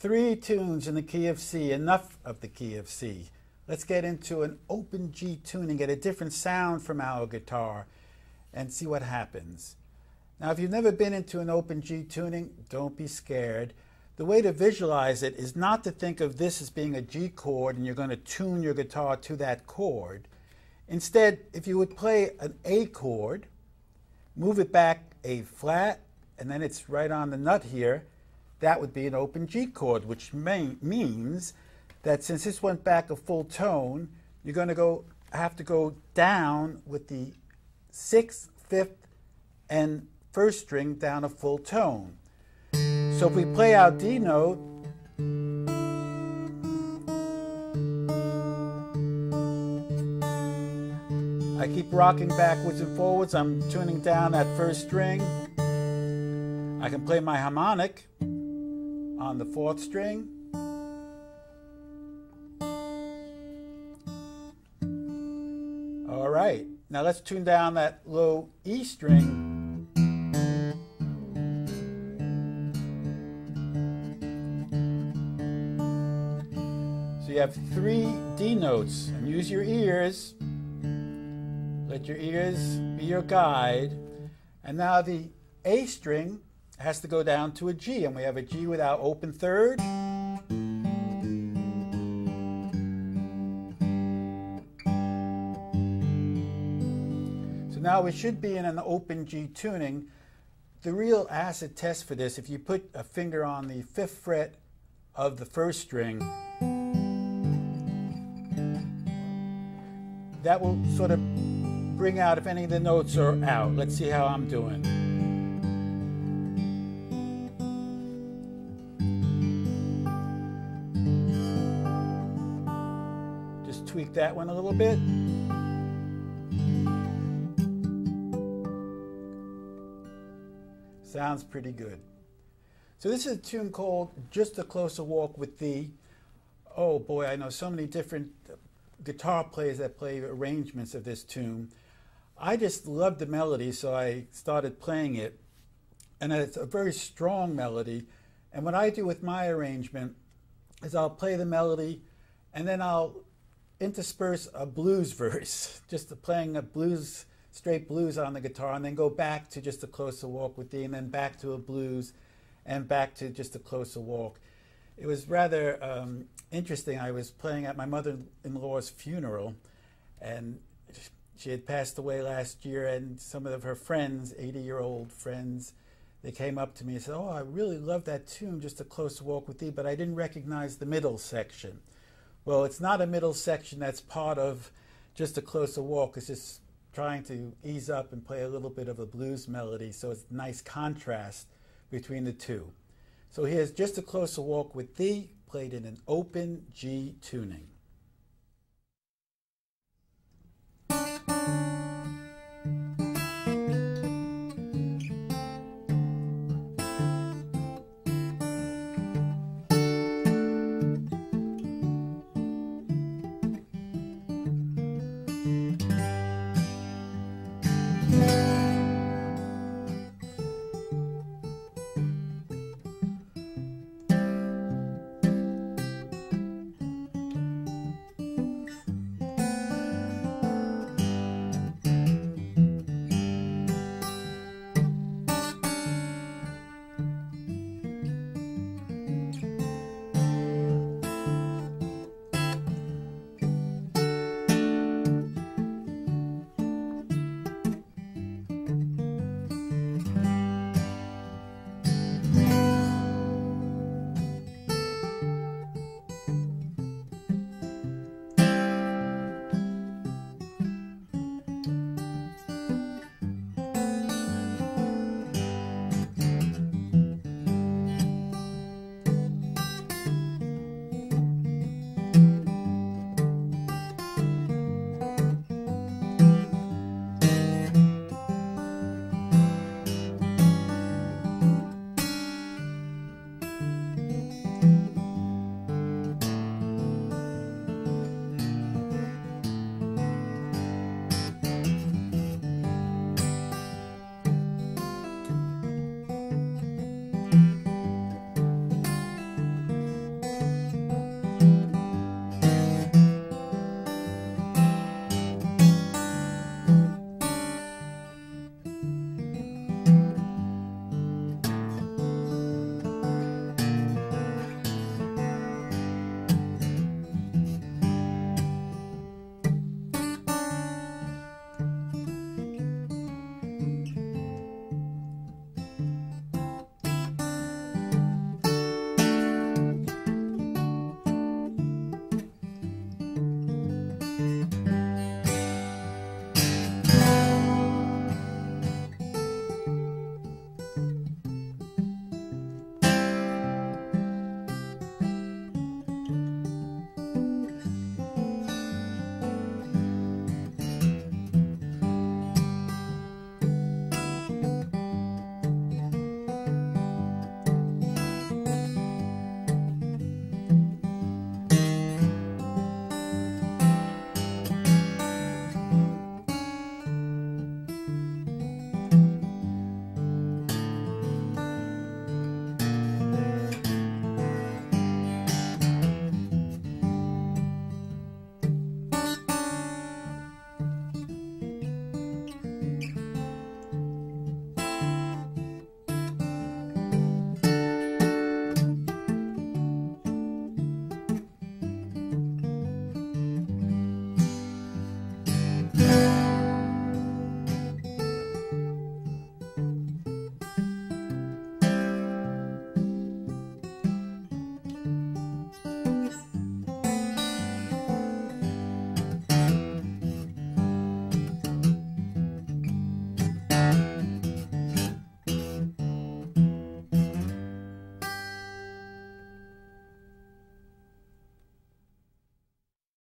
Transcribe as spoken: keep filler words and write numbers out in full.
Three tunes in the key of C, enough of the key of C. Let's get into an open G tune and get a different sound from our guitar and see what happens. Now, if you've never been into an open G tuning, don't be scared. The way to visualize it is not to think of this as being a G chord and you're going to tune your guitar to that chord. Instead, if you would play an A chord, move it back A flat, and then it's right on the nut here, that would be an open G chord, which may, means that since this went back a full tone, you're going to go have to go down with the sixth, fifth, and first string down a full tone. So if we play our D note, I keep rocking backwards and forwards, I'm tuning down that first string. I can play my harmonic on the fourth string. All right, now let's tune down that low E string. So you have three D notes, and use your ears. Let your ears be your guide. And now the A string has to go down to a G, and we have a G with our open third. So now we should be in an open G tuning. The real acid test for this, if you put a finger on the fifth fret of the first string, that will sort of bring out if any of the notes are out. Let's see how I'm doing. Tweak that one a little bit. Sounds pretty good. So this is a tune called Just a Closer Walk with Thee. Oh boy, I know so many different guitar players that play arrangements of this tune. I just love the melody, so I started playing it. And it's a very strong melody. And what I do with my arrangement is I'll play the melody and then I'll intersperse a blues verse, just playing a blues, straight blues on the guitar, and then go back to just a closer walk with thee, and then back to a blues, and back to just a closer walk. It was rather um, interesting. I was playing at my mother-in-law's funeral, and she had passed away last year, and some of her friends, eighty-year-old friends, they came up to me and said, "Oh, I really love that tune, Just a Closer Walk with Thee, but I didn't recognize the middle section." Well, it's not a middle section that's part of Just a Closer Walk. It's just trying to ease up and play a little bit of a blues melody, so it's a nice contrast between the two. So here's Just a Closer Walk with Thee, played in an open G tuning.